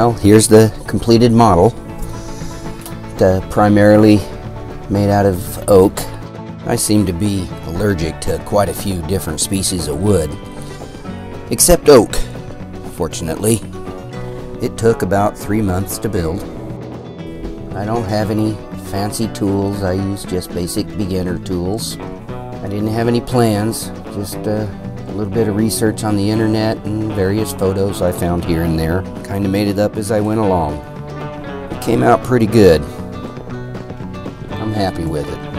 Well, here's the completed model, primarily made out of oak. I seem to be allergic to quite a few different species of wood, except oak, fortunately. It took about 3 months to build. I don't have any fancy tools. I use just basic beginner tools. I didn't have any plans, just a little bit of research on the internet and various photos I found here and there. Kind of made it up as I went along. It came out pretty good. I'm happy with it.